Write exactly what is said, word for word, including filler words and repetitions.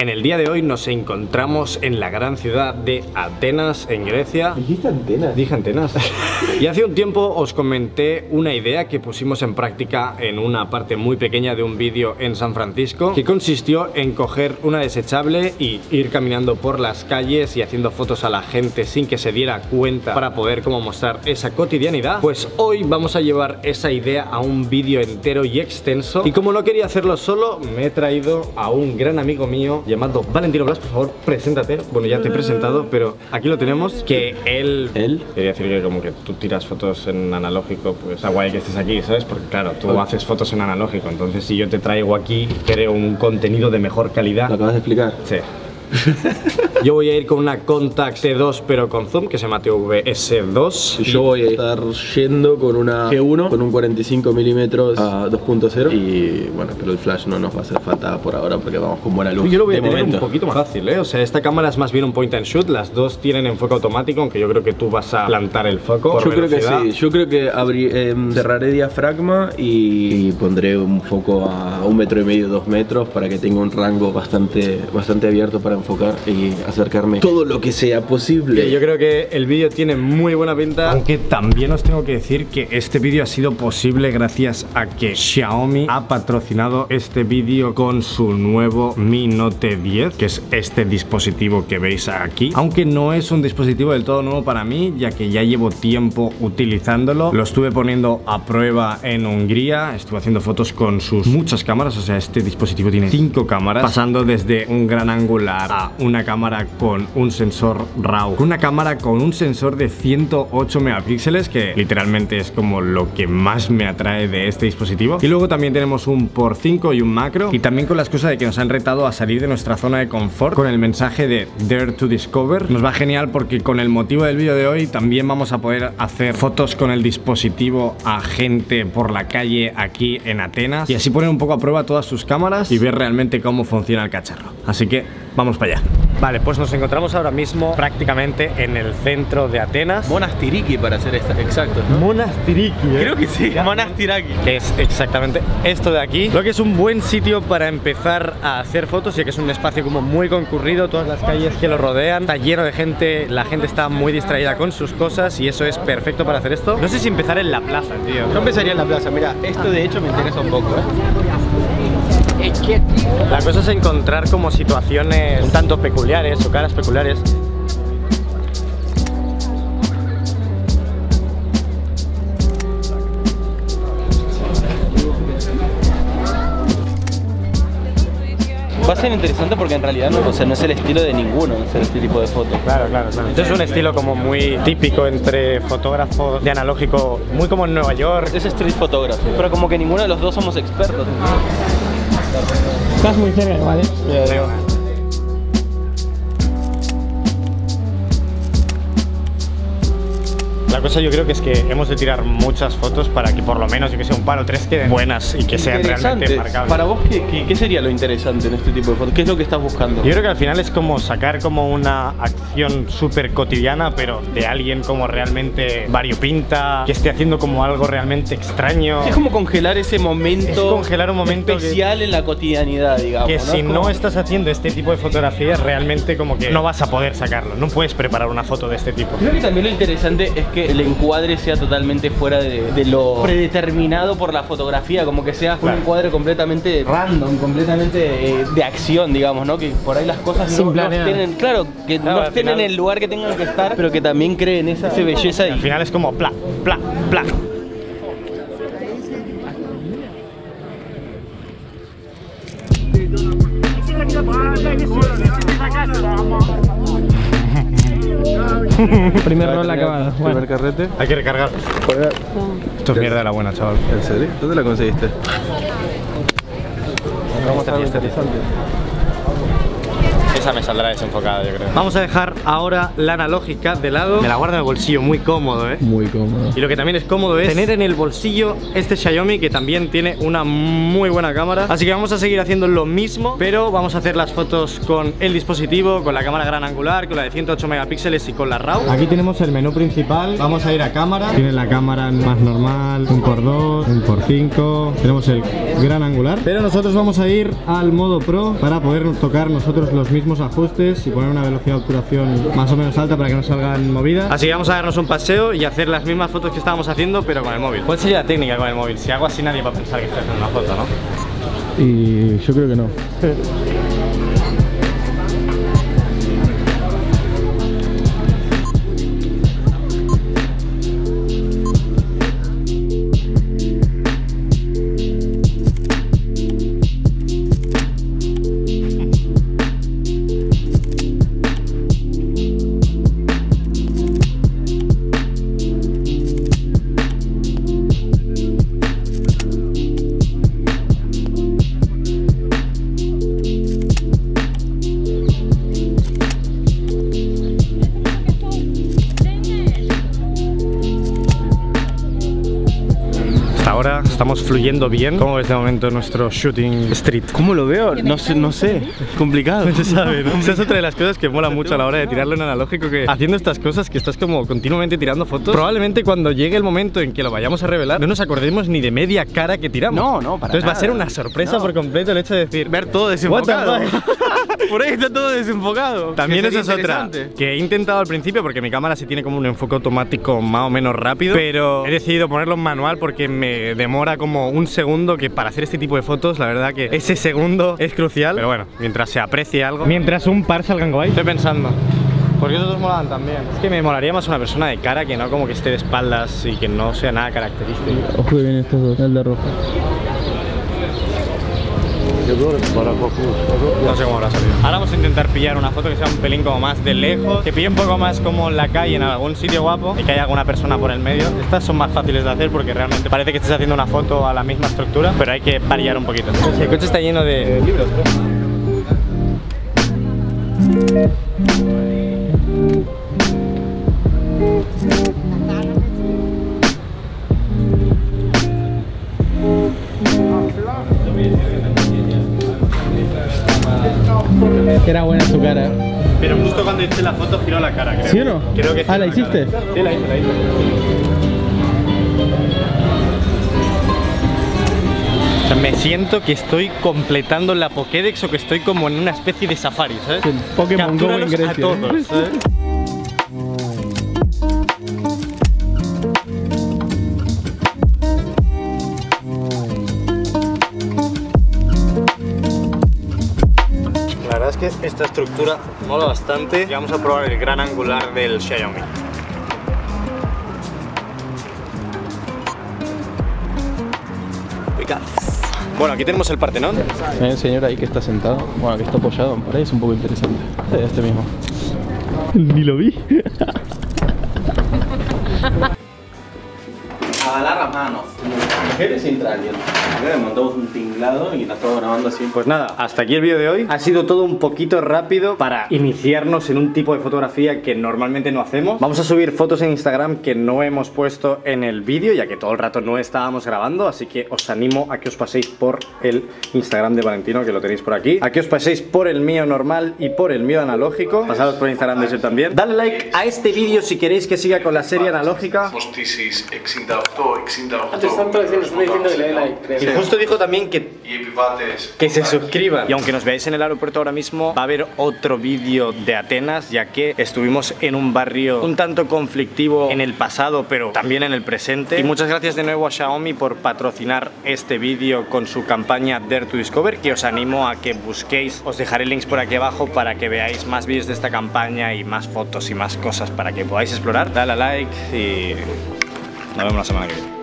En el día de hoy nos encontramos en la gran ciudad de Atenas, en Grecia. ¿Dijiste Atenas? Dije Atenas. Y hace un tiempo os comenté una idea que pusimos en práctica en una parte muy pequeña de un vídeo en San Francisco, que consistió en coger una desechable y ir caminando por las calles y haciendo fotos a la gente sin que se diera cuenta, para poder como mostrar esa cotidianidad. Pues hoy vamos a llevar esa idea a un vídeo entero y extenso. Y como no quería hacerlo solo, me he traído a un gran amigo mío llamado Valentino Blas. Por favor, preséntate. Bueno, ya te he presentado, pero aquí lo tenemos. Que él... ¿Él? Quería decir que como que tú tiras fotos en analógico, pues está guay que estés aquí, ¿sabes? Porque claro, tú oh. haces fotos en analógico. Entonces si yo te traigo aquí, creo un contenido de mejor calidad. ¿Lo acabas de explicar? Sí. Yo voy a ir con una Contax T dos pero con zoom, que se llama T V S dos. Yo voy a estar yendo con una G uno con un cuarenta y cinco milímetros a dos punto cero. Y bueno, pero el flash no nos va a hacer falta por ahora porque vamos con buena luz. Yo lo voy a tener un poquito más fácil, ¿eh? O sea, esta cámara es más bien un point and shoot. Las dos tienen enfoque automático, aunque yo creo que tú vas a plantar el foco. Yo creo que sí, yo creo que abrí, eh, cerraré diafragma y, y pondré un foco a un metro y medio, dos metros, para que tenga un rango bastante, bastante abierto para enfocar y acercarme todo lo que sea posible. Yo creo que el vídeo tiene muy buena pinta, aunque también os tengo que decir que este vídeo ha sido posible gracias a que Xiaomi ha patrocinado este vídeo con su nuevo Mi Note diez, que es este dispositivo que veis aquí. Aunque no es un dispositivo del todo nuevo para mí, ya que ya llevo tiempo utilizándolo. Lo estuve poniendo a prueba en Hungría, estuve haciendo fotos con sus muchas cámaras. O sea, este dispositivo tiene cinco cámaras, pasando desde un gran angular a una cámara con un sensor RAW, una cámara con un sensor de ciento ocho megapíxeles, que literalmente es como lo que más me atrae de este dispositivo. Y luego también tenemos un por cinco y un macro, y también con la excusa de que nos han retado a salir de nuestra zona de confort con el mensaje de Dare to Discover. Nos va genial porque con el motivo del vídeo de hoy también vamos a poder hacer fotos con el dispositivo a gente por la calle aquí en Atenas, y así poner un poco a prueba todas sus cámaras y ver realmente cómo funciona el cacharro. Así que vamos para allá. Vale, pues nos encontramos ahora mismo prácticamente en el centro de Atenas. Monastiraki, para ser exactos, ¿no? Monastiraki, ¿eh? Creo que sí, Monastiraki. Que es exactamente esto de aquí. Creo que es un buen sitio para empezar a hacer fotos, ya que es un espacio como muy concurrido. Todas las calles que lo rodean está lleno de gente, la gente está muy distraída con sus cosas y eso es perfecto para hacer esto. No sé si empezar en la plaza, tío. Yo empezaría en la plaza, mira, esto de hecho me interesa un poco, ¿eh? La cosa es encontrar como situaciones un tanto peculiares o caras peculiares. Va a ser interesante porque en realidad no, o sea, no es el estilo de ninguno hacer este tipo de fotos. Claro, claro, claro. Entonces es un estilo como muy típico entre fotógrafos de analógico, muy como en Nueva York. Es street photography, pero como que ninguno de los dos somos expertos. Estás muy cerca, ¿vale? Yeah, yeah. La cosa yo creo que es que hemos de tirar muchas fotos para que por lo menos, yo que sé, un par o tres queden buenas y que sean realmente marcables. Para vos, ¿qué, qué, ¿qué sería lo interesante en este tipo de fotos? ¿Qué es lo que estás buscando? Yo creo que al final es como sacar como una acción súper cotidiana, pero de alguien como realmente variopinta, que esté haciendo como algo realmente extraño. Es como congelar ese momento, es congelar un momento especial que, en la cotidianidad, digamos. Que ¿no? si como... no estás haciendo este tipo de fotografías, realmente como que no vas a poder sacarlo, no puedes preparar una foto de este tipo. Creo que también lo interesante es que el encuadre sea totalmente fuera de, de lo predeterminado por la fotografía, como que sea claro. un encuadre completamente random, completamente de, de acción, digamos, ¿no? Que por ahí las cosas no, no estén en, claro, que claro, no estén final... en el lugar que tengan que estar, pero que también creen esa, esa belleza. Y... al final es como pla, pla, pla. Primer rol acabado. Primer bueno. carrete. Hay que recargar. Esto es mierda de la buena, chaval. ¿En serio? ¿Dónde la conseguiste? Vamos a ver, interesante. esa me saldrá desenfocada, yo creo. Vamos a dejar ahora la analógica de lado. Me la guardo en el bolsillo, muy cómodo, ¿eh? Muy cómodo. Y lo que también es cómodo es tener en el bolsillo este Xiaomi, que también tiene una muy buena cámara. Así que vamos a seguir haciendo lo mismo, pero vamos a hacer las fotos con el dispositivo, con la cámara gran angular, con la de ciento ocho megapíxeles y con la RAW. Aquí tenemos el menú principal. Vamos a ir a cámara. Tiene la cámara más normal, uno por dos, uno por cinco. Tenemos el gran angular, pero nosotros vamos a ir al modo pro para poder tocar nosotros los mismos ajustes y poner una velocidad de obturación más o menos alta para que no salgan movidas. Así que vamos a darnos un paseo y hacer las mismas fotos que estábamos haciendo, pero con el móvil. ¿Cuál sería la técnica con el móvil? Si hago así, nadie va a pensar que estoy haciendo una foto, ¿no? Y yo creo que no. Ahora estamos fluyendo bien. ¿Cómo ves de momento nuestro shooting street? ¿Cómo lo veo? No sé, no sé. Complicado. No se sabe, ¿no? Esa es otra de las cosas que mola mucho a la hora de tirarlo en analógico, que haciendo estas cosas que estás como continuamente tirando fotos, probablemente cuando llegue el momento en que lo vayamos a revelar, no nos acordemos ni de media cara que tiramos. No, no, para Entonces nada. Va a ser una sorpresa no. por completo el hecho de decir, ver todo desenfocado. Por ahí está todo desenfocado. También esa es otra que he intentado al principio, porque mi cámara sí tiene como un enfoque automático más o menos rápido, pero he decidido ponerlo en manual porque me demora como un segundo, que para hacer este tipo de fotos la verdad que ese segundo es crucial. Pero bueno, mientras se aprecie algo, mientras un par salgan guay. Estoy pensando, porque otros molaban también. Es que me molaría más una persona de cara, que no como que esté de espaldas y que no sea nada característico. Ojo que vienen estos dos, el de rojo. No sé cómo habrá salido. Ahora vamos a intentar pillar una foto que sea un pelín como más de lejos, que pille un poco más como la calle, en algún sitio guapo, y que haya alguna persona por el medio. Estas son más fáciles de hacer porque realmente parece que estés haciendo una foto a la misma estructura, pero hay que variar un poquito. El coche está lleno de libros, ¿no? Era buena su cara. Pero justo cuando hice la foto giró la cara, creo. ¿Sí o no? Creo que sí. Ah, ¿la hiciste? Cara. Sí, la hice, la hice. O sea, me siento que estoy completando la Pokédex, o que estoy como en una especie de safari, ¿sabes? El Pokémon Go en Grecia. A todos, ¿sabes? Esta estructura mola bastante y vamos a probar el gran angular del Xiaomi. Bueno, aquí tenemos el Partenón. Hay un señor ahí que está sentado, bueno, que está apoyado en pared, es un poco interesante. Este mismo. Ni lo vi. Avalar las manos. Mujeres entra alguien. Acá le montamos un tinglado y la estamos grabando así. Pues nada, hasta aquí el vídeo de hoy. Ha sido todo un poquito rápido para iniciarnos en un tipo de fotografía que normalmente no hacemos. Vamos a subir fotos en Instagram que no hemos puesto en el vídeo, ya que todo el rato no estábamos grabando. Así que os animo a que os paséis por el Instagram de Valentino, que lo tenéis por aquí, a que os paséis por el mío normal y por el mío analógico. Pasados por Instagram de yo también. Dale like a este vídeo si queréis que siga con la serie analógica. Y justo dijo también que, que se suscriban. Y aunque nos veáis en el aeropuerto ahora mismo, va a haber otro vídeo de Atenas, ya que estuvimos en un barrio un tanto conflictivo en el pasado, pero también en el presente. Y muchas gracias de nuevo a Xiaomi por patrocinar este vídeo con su campaña Dare to Discover, que os animo a que busquéis. Os dejaré links por aquí abajo para que veáis más vídeos de esta campaña y más fotos y más cosas para que podáis explorar. Dale a like y nos vemos la semana que viene.